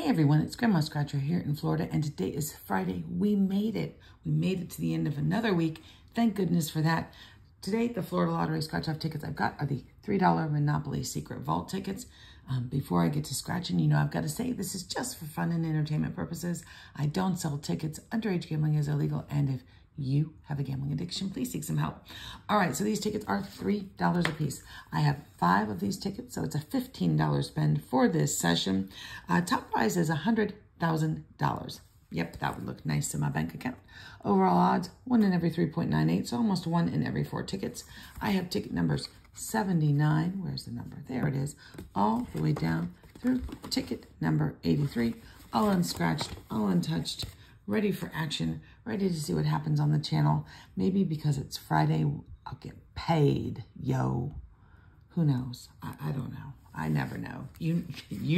Hey everyone, it's Grandma Scratcher here in Florida, and today is Friday. We made it. We made it to the end of another week. Thank goodness for that. Today, the Florida Lottery scratch-off tickets I've got are the $3 Monopoly Secret Vault tickets. Before I get to scratching, you know I've got to say this is just for fun and entertainment purposes. I don't sell tickets. Underage gambling is illegal, and if you have a gambling addiction, please seek some help. All right, so these tickets are $3 a piece. I have 5 of these tickets, so it's a $15 spend for this session. Top prize is $100,000. Yep, that would look nice in my bank account. Overall odds, 1 in every 3.98, so almost 1 in every 4 tickets. I have ticket numbers 79, where's the number? There it is, all the way down through ticket number 83, all unscratched, all untouched, ready for action, ready to see what happens on the channel. Maybe because it's Friday, I'll get paid, yo. Who knows? I don't know. I never know. You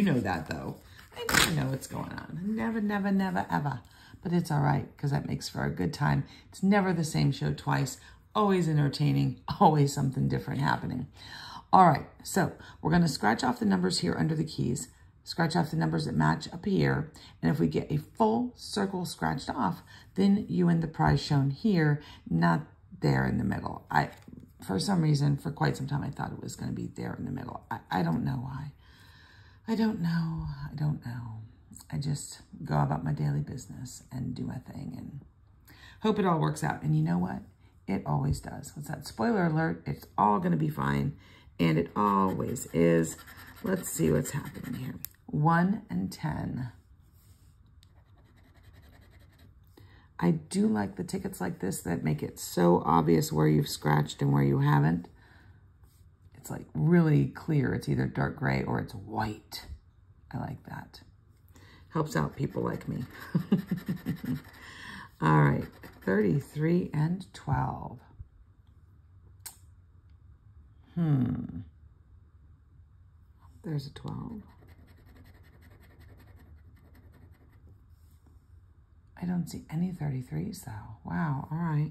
know that, though. I never know what's going on. Never, never, never, ever. But it's all right, because that makes for a good time. It's never the same show twice. Always entertaining. Always something different happening. All right, so we're going to scratch off the numbers here under the keys. Scratch off the numbers that match up here, and if we get a full circle scratched off, then you win the prize shown here, not there in the middle. For some reason, for quite some time, I thought it was going to be there in the middle. I don't know why. I don't know. I just go about my daily business and do my thing and hope it all works out. And you know what? It always does. What's that? Spoiler alert, it's all going to be fine, and it always is. Let's see what's happening here. 1 and 10. I do like the tickets like this that make it so obvious where you've scratched and where you haven't. It's like really clear. It's either dark gray or it's white. I like that. Helps out people like me. All right, 33 and 12. There's a 12. I don't see any 33s though. Wow, all right.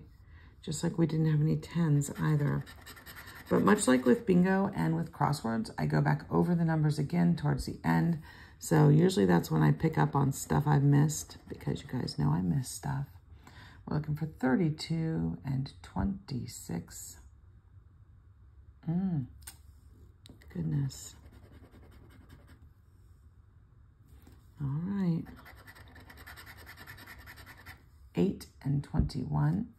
Just like we didn't have any 10s either. But much like with bingo and with crosswords, I go back over the numbers again towards the end. So usually that's when I pick up on stuff I've missed, because you guys know I miss stuff. We're looking for 32 and 26. Goodness. All right, 8 and 21. Mm-hmm.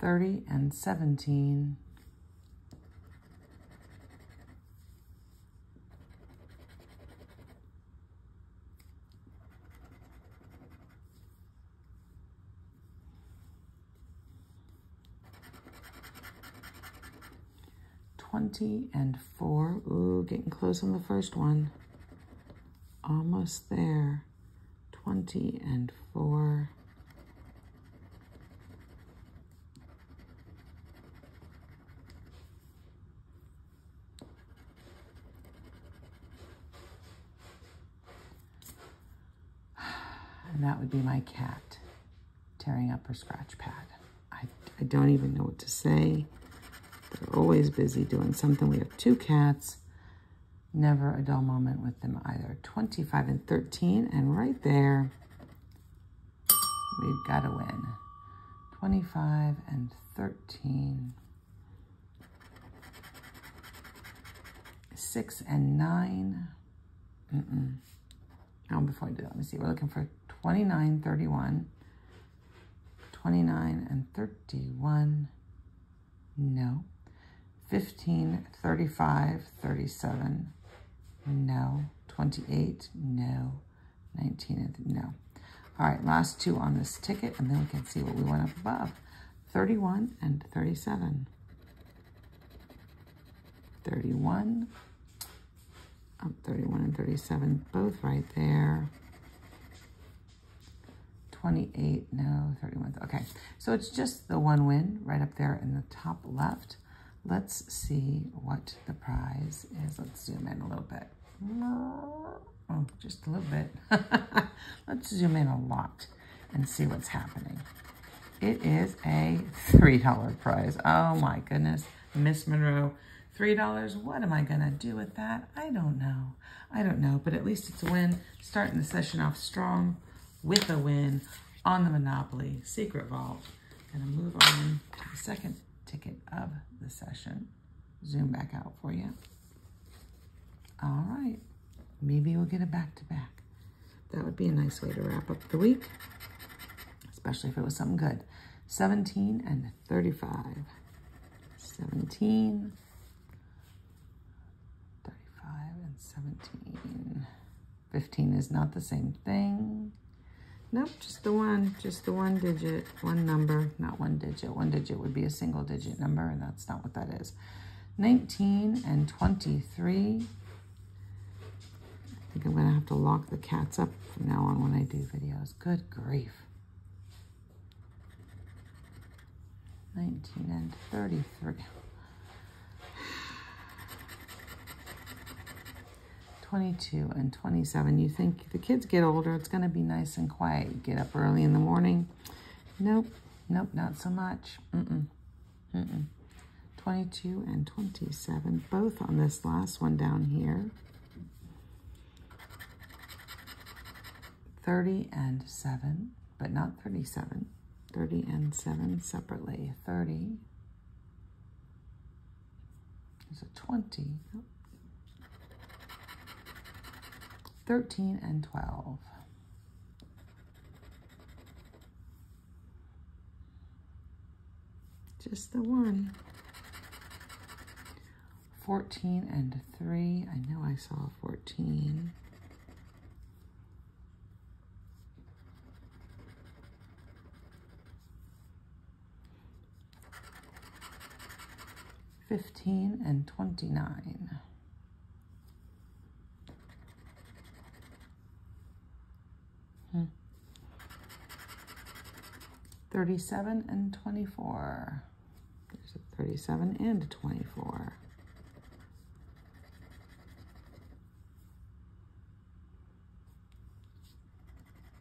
30 and 17. 20 and 4. Ooh, getting close on the first one. Almost there. 20 and 4. And that would be my cat tearing up her scratch pad. I don't even know what to say. They're always busy doing something. We have 2 cats. Never a dull moment with them either. 25 and 13. And right there, we've got to win. 25 and 13. 6 and 9. Now, before I do that, let me see. We're looking for 29, 31. 29 and 31. No. 15, 35, 37, no. 28, no. 19, no. All right, last 2 on this ticket, and then we can see what we went up above. 31 and 37. 31, oh, 31 and 37, both right there. 28, no, 31. Okay, so it's just the one win right up there in the top left. Let's see what the prize is. Let's zoom in a little bit. Oh, just a little bit. Let's zoom in a lot and see what's happening. It is a $3 prize. Oh my goodness, Miss Monroe. $3, what am I gonna do with that? I don't know, but at least it's a win. Starting the session off strong with a win on the Monopoly Secret Vault. Gonna move on to the second ticket of the session. Zoom back out for you. All right, maybe we'll get a back-to-back. That would be a nice way to wrap up the week, especially if it was something good. 17 and 35, 17, 17. 15 is not the same thing. Nope, just the one digit, one number, not one digit. One digit would be a single digit number, and that's not what that is. 19 and 23. I think I'm gonna have to lock the cats up from now on when I do videos. Good grief. 19 and 33. 22 and 27. You think the kids get older, it's going to be nice and quiet. You get up early in the morning. Nope, not so much. 22 and 27, both on this last one down here. 30 and 7, but not 37. 30 and 7 separately. 30. There's a 20. 13 and 12. 1. 14 and 3. I know I saw 14. 15 and 29. 37 and 24. There's a 37 and a 24.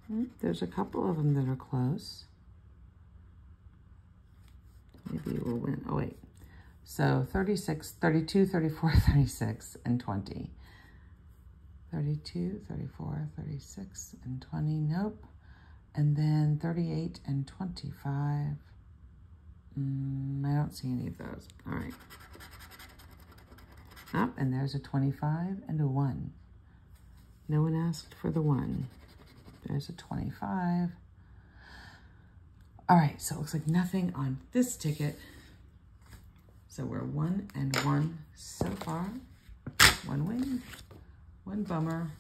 1. There's a couple of them that are close. Maybe we'll win. Oh, wait. So 36, 32, 34, 36, and 20. 32, 34, 36, and 20. Nope. And then 38 and 25. I don't see any of those. All right. Oh, and there's a 25 and a 1. No one asked for the 1. There's a 25. All right, so it looks like nothing on this ticket. So we're 1 and 1 so far. 1 win, 1 bummer.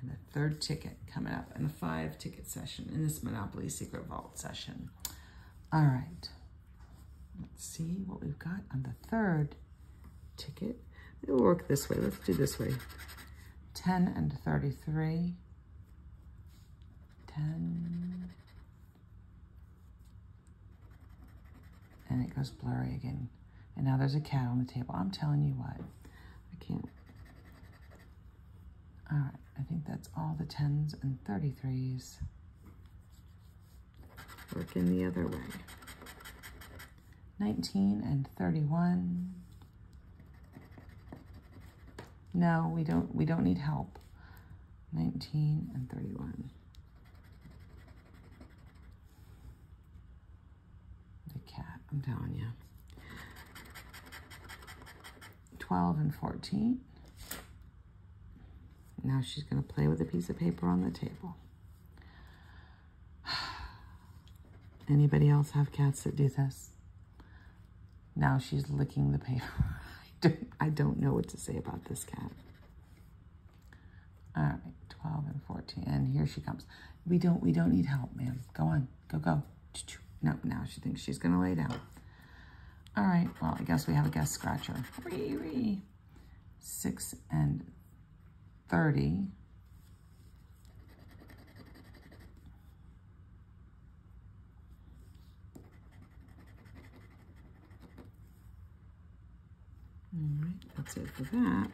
And the third ticket coming up in the 5 ticket session in this Monopoly Secret Vault session. All right, let's see what we've got on the third ticket. It'll work this way, let's do this way. 10 and 33, 10. And it goes blurry again. And now there's a cat on the table. I'm telling you what, I can't. All right, I think that's all the 10s and 33s. Working the other way. 19 and 31. No, we don't need help. 19 and 31. The cat, I'm telling you. 12 and 14. Now she's going to play with a piece of paper on the table. Anybody else have cats that do this? Now she's licking the paper. I don't know what to say about this cat. All right, 12 and 14, and here she comes. We don't need help, ma'am. Go on, go. No, now she thinks she's going to lay down. All right, well, I guess we have a guest scratcher. 6 and 30. All right, that's it for that.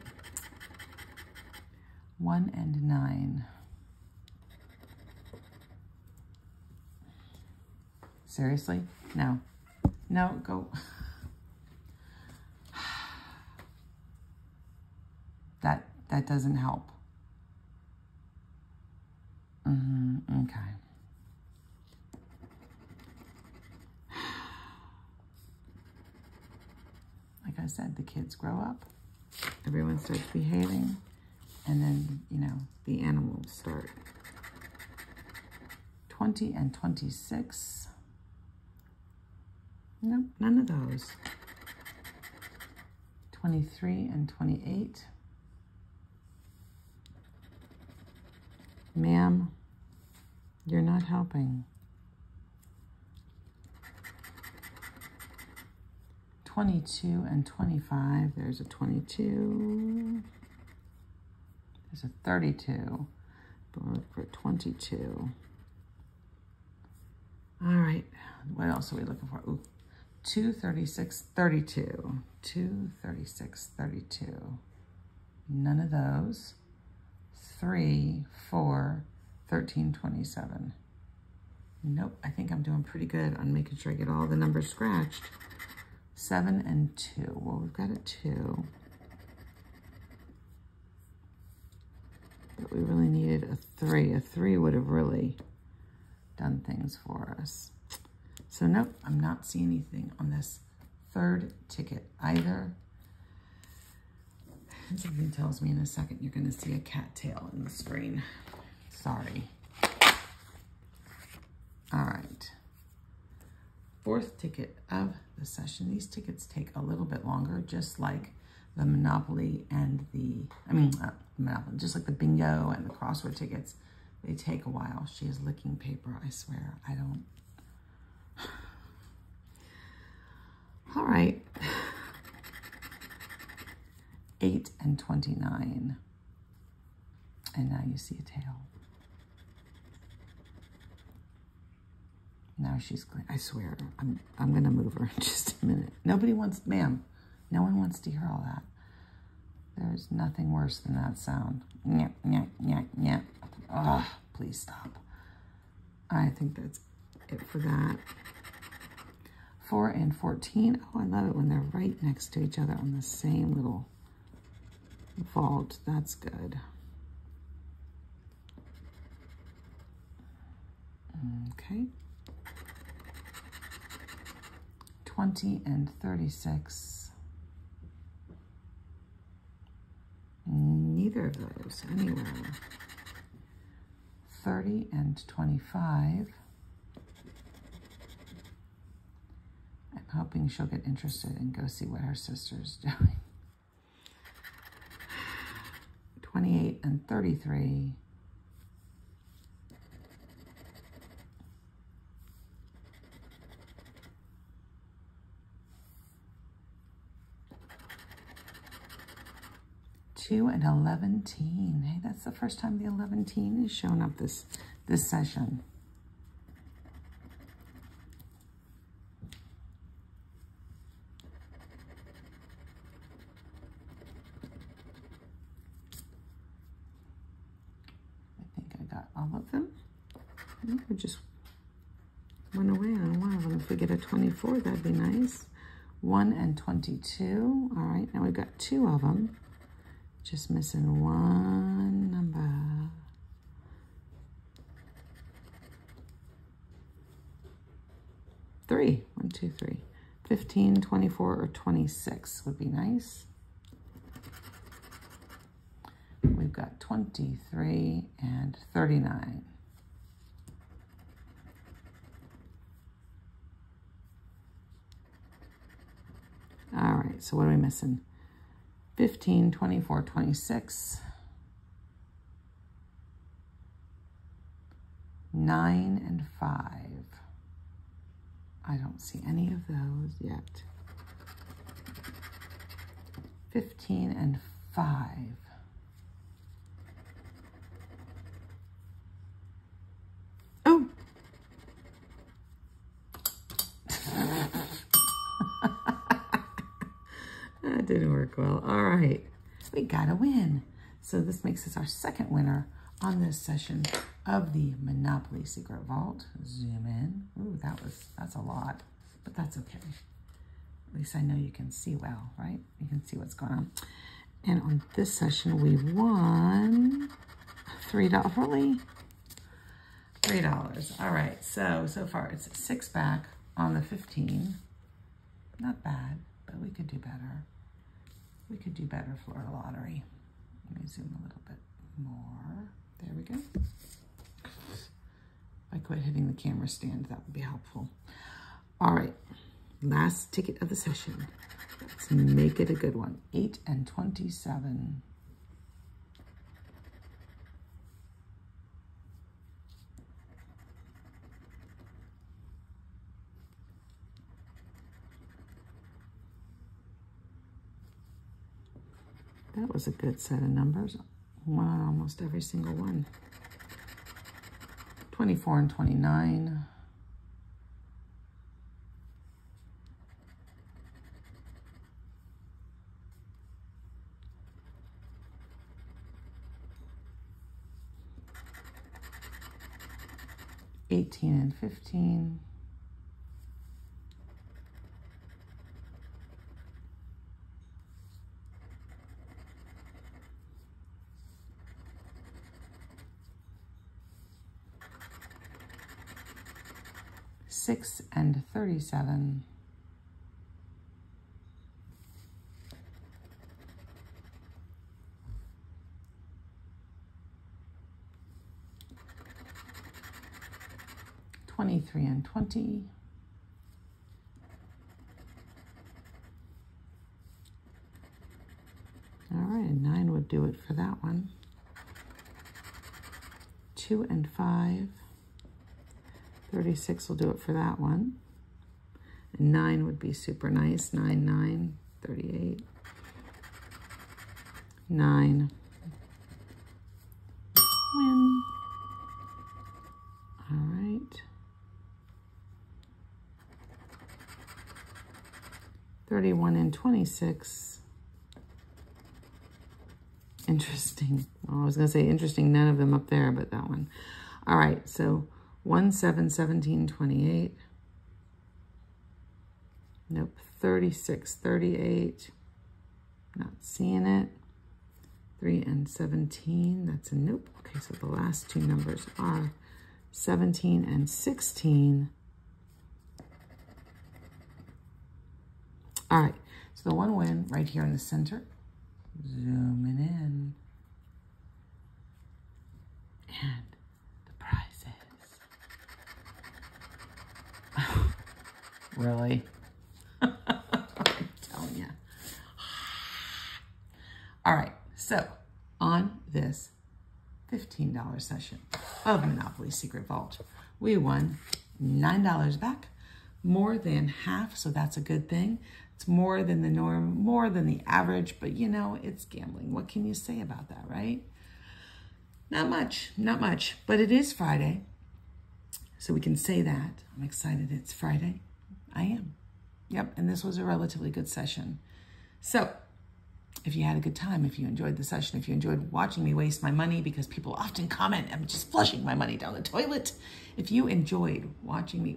1 and 9. Seriously? No. No, go. That doesn't help. Okay. Like I said, the kids grow up, everyone starts behaving, and then, you know, the animals start. 20 and 26. Nope, none of those. 23 and 28. Ma'am, you're not helping. 22 and 25. There's a 22. There's a 32. But we're looking for 22. All right. What else are we looking for? Ooh. 236, 32. 236, 32. None of those. 3, 4, 13, 27. Nope, I think I'm doing pretty good on making sure I get all the numbers scratched. 7 and 2. Well, we've got a 2. But we really needed a 3. A 3 would have really done things for us. So nope, I'm not seeing anything on this third ticket either. Something tells me in a second you're going to see a cattail in the screen. Sorry. All right. Fourth ticket of the session. These tickets take a little bit longer, just like the Monopoly and the, just like the bingo and the crossword tickets. They take a while. She is licking paper, I swear. I don't. All right. 8 and 29. And now you see a tail. Now she's clean. I swear, I'm going to move her in just a minute. Nobody wants, ma'am, no one wants to hear all that. There's nothing worse than that sound. Nyah, nyah, nyah, nyah. Ugh, please stop. I think that's it for that. 4 and 14. Oh, I love it when they're right next to each other on the same little vault. That's good. Okay. 20 and 36. Neither of those anywhere. 30 and 25. I'm hoping she'll get interested and go see what her sister's doing. 28 and 33. And 11teen. Hey, that's the first time the 11teen is shown up this session. I think I got all of them. I think I just went away on one of them. If we get a 24, that'd be nice. 1 and 22. All right, now we've got 2 of them. Just missing one number. 3. 1, 2, 3. 15, 24, or 26 would be nice. We've got 23 and 39. All right, so what are we missing? 15, 24, 26, 9, and 5. I don't see any of those yet. 15 and 5. Oh! That didn't work well. All right. We got a win. So this makes us our second winner on this session of the Monopoly Secret Vault. Zoom in. Ooh, that's a lot, but that's okay. At least I know you can see well, right? You can see what's going on. And on this session, we won $3, really? $3. All right, so far it's 6 back on the 15. Not bad, but we could do better. We could do better, Florida Lottery. Let me zoom a little bit more. There we go. If I quit hitting the camera stand, that would be helpful. All right, last ticket of the session. Let's make it a good one. 8 and 27. That was a good set of numbers. One on almost every single one. 24 and 29. 18 and 15. 6 and 37. 23 and 20. 9 would do it for that one. 2 and 5. 36 will do it for that one. And 9 would be super nice. 9, 9, 38. 9. Win. All right. 31 and 26. Interesting. Well, I was going to say interesting, none of them up there, but that one. All right, so 1, 7, 17, 28. Nope, 36, 38. Not seeing it. 3 and 17, that's a nope. Okay, so the last two numbers are 17 and 16. All right, so the one win right here in the center. Zooming in. And really? I'm telling you. All right, so on this $15 session of Monopoly Secret Vault, we won $9 back, more than half, so that's a good thing. It's more than the norm, more than the average, but you know, it's gambling. What can you say about that, right? Not much, not much, but it is Friday, so we can say that. I'm excited it's Friday. I am. Yep, and this was a relatively good session. So, if you had a good time, if you enjoyed the session, if you enjoyed watching me waste my money, because people often comment, I'm just flushing my money down the toilet. If you enjoyed watching me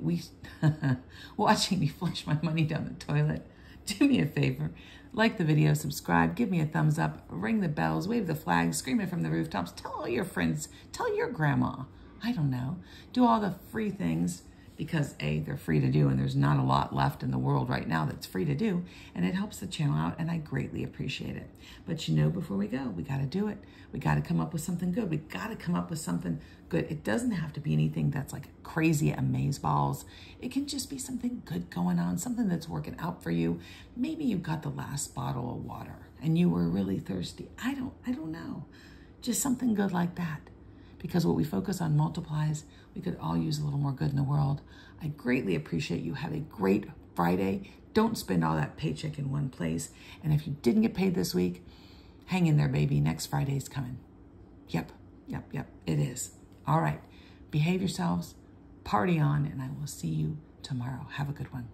flush my money down the toilet, do me a favor, like the video, subscribe, give me a thumbs up, ring the bells, wave the flag, scream it from the rooftops, tell all your friends, tell your grandma, I don't know, do all the free things, because A, they're free to do, and there's not a lot left in the world right now that's free to do, and it helps the channel out, and I greatly appreciate it. But you know, before we go, we gotta do it. We gotta come up with something good. We gotta come up with something good. It doesn't have to be anything that's like crazy amazeballs. It can just be something good going on, something that's working out for you. Maybe you got the last bottle of water, and you were really thirsty. I don't know. Just something good like that. Because what we focus on multiplies, we could all use a little more good in the world. I greatly appreciate you. Have a great Friday. Don't spend all that paycheck in one place. And if you didn't get paid this week, hang in there, baby. Next Friday's coming. Yep, it is. All right, behave yourselves, party on, and I will see you tomorrow. Have a good one.